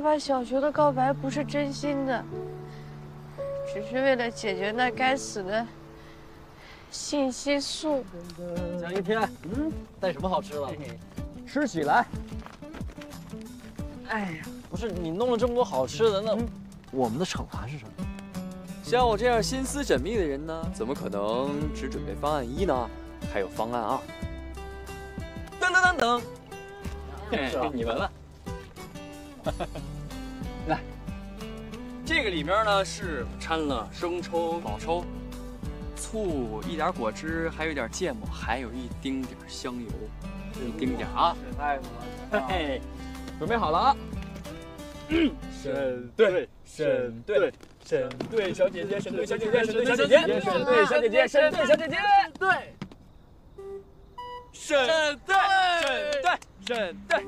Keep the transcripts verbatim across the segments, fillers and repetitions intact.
害怕小球的告白不是真心的，只是为了解决那该死的信息素。蒋一天，嗯，带什么好吃的？吃起来。哎呀，不是你弄了这么多好吃的，那我们的惩罚是什么？ 像我这样心思缜密的人呢，怎么可能只准备方案一呢？还有方案二。噔噔噔噔，啊、你闻闻。来，这个里面呢是掺了生抽、老抽、醋，一点果汁，还有一点芥末，还有一丁点香油，一丁点啊。太好了，嘿，准备好了啊。沈队，沈队。 沈队小姐姐，沈队小姐姐，沈队小姐姐，沈队小姐姐，沈队小姐姐，对，沈队，沈队，沈队，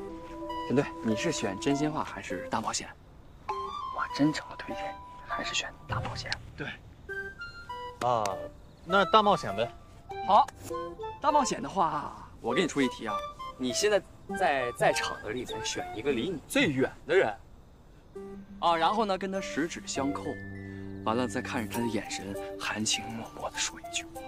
沈队，你是选真心话还是大冒险？我真诚的推荐你，还是选大冒险。对。啊，那大冒险呗。好，大冒险的话，我给你出一题啊，你现在在在场的里面选一个离你最远的人。 啊，然后呢，跟他十指相扣，完了再看着他的眼神，含情脉脉的说一句话。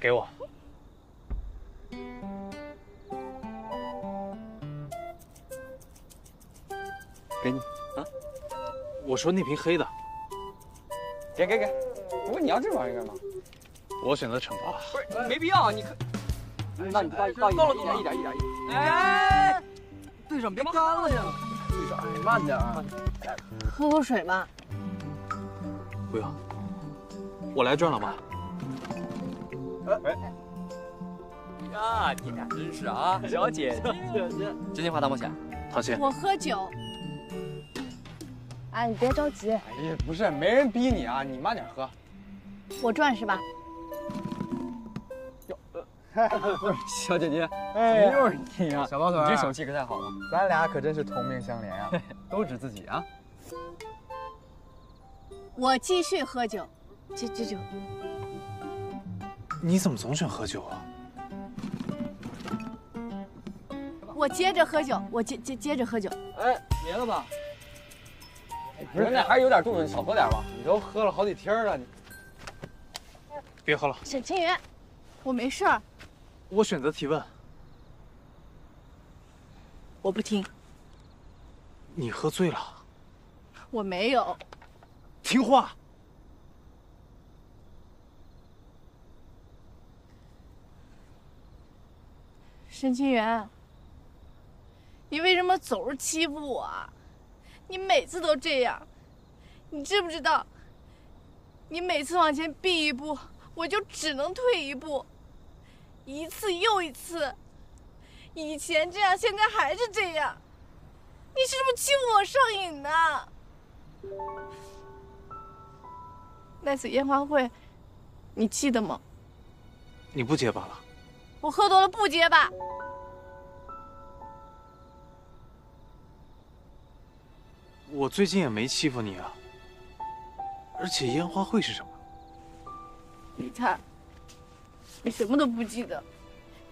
给我。给你啊！我说那瓶黑的。给给给！不过你要这玩意干嘛？我选择惩罚。不是，没必要，你可。 那你到到到了，一点一点一点一点。哎，队长别干了呀！队长，你慢点啊。喝口水吧。不用，我来转了吧。哎，呀，你俩真是啊，小姐姐。真心话大冒险，唐鑫。我喝酒。哎，你别着急。哎呀，不是，没人逼你啊，你慢点喝。我转是吧？ 小姐姐，哎，又是你啊！小包头，你这手气可太好了，咱俩可真是同命相连啊，都指自己啊。我继续喝酒，这这酒。你怎么总选喝酒啊？我接着喝酒，我接接接着喝酒。哎，别了吧。不是，那还是有点度数，你少喝点吧。你都喝了好几天了，你别喝了。沈清云，我没事儿。 我选择提问。我不听。你喝醉了。我没有。听话。沈清源，你为什么总是欺负我啊？你每次都这样，你知不知道？你每次往前避一步，我就只能退一步。 一次又一次，以前这样，现在还是这样，你是不是欺负我上瘾呢？那次烟花会，你记得吗？你不结巴了？我喝多了不结巴。我最近也没欺负你啊，而且烟花会是什么？你看。 你什么都不记得，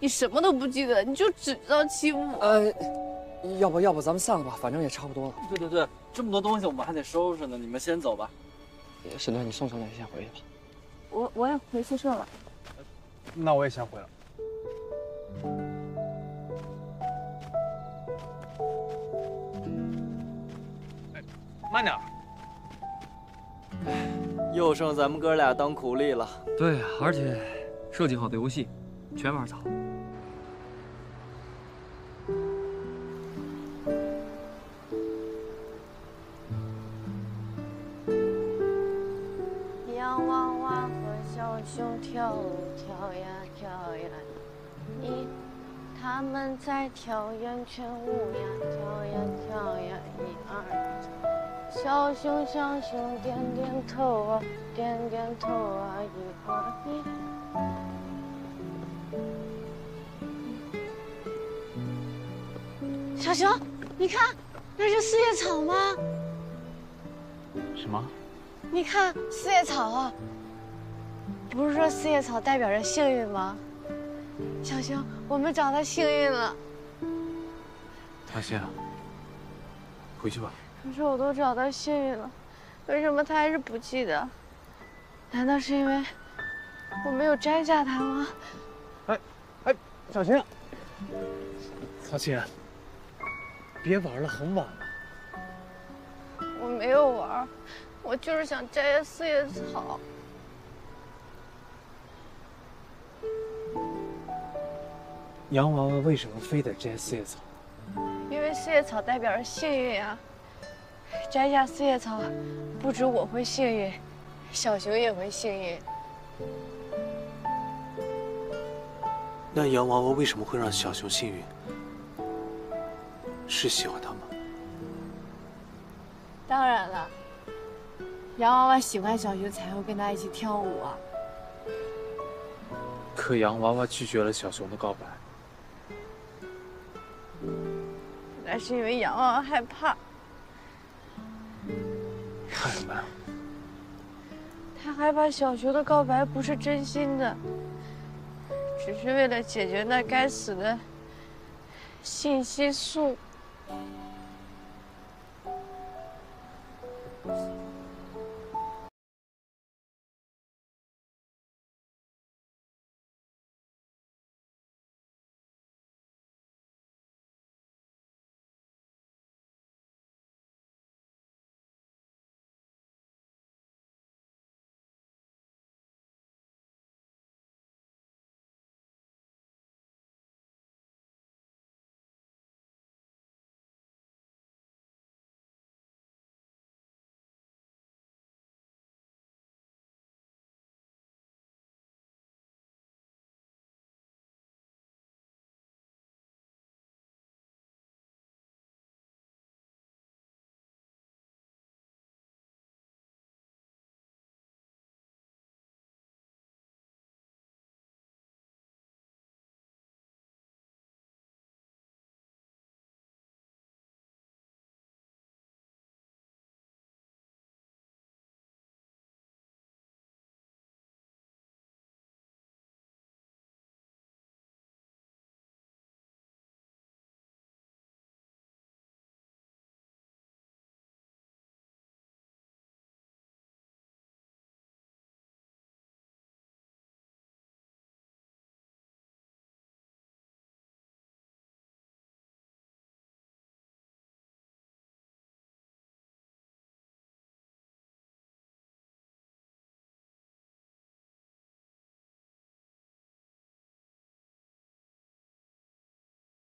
你什么都不记得，你就只知道欺负我。呃，要不要不咱们散了吧，反正也差不多了。对对对，这么多东西我们还得收拾呢，你们先走吧。沈队，你送小姐先回去吧。我我也回宿舍了。那我也先回了。哎，慢点。又剩咱们哥俩当苦力了。对呀，而且。 设计好的游戏，全玩砸。洋娃娃和小熊跳舞，跳呀跳呀，一，他们在跳圆圈舞呀，跳呀跳呀，一二。小熊小熊点点头啊，点点头啊，一二一。 小熊，你看，那是四叶草吗？什么？你看四叶草啊，不是说四叶草代表着幸运吗？小星，我们找到幸运了。大仙，回去吧。可是我都找到幸运了，为什么他还是不记得？难道是因为我没有摘下它吗？哎，哎，小星，小星，别玩了，很晚了。我没有玩，我就是想摘下四叶草。 洋娃娃为什么非得摘四叶草？因为四叶草代表着幸运啊！摘下四叶草，不止我会幸运，小熊也会幸运。那洋娃娃为什么会让小熊幸运？是喜欢他吗？当然了，洋娃娃喜欢小熊才会跟他一起跳舞啊。可洋娃娃拒绝了小熊的告白。 那是因为洋娃娃害怕，害什么呀？他害怕小熊的告白不是真心的，只是为了解决那该死的信息素。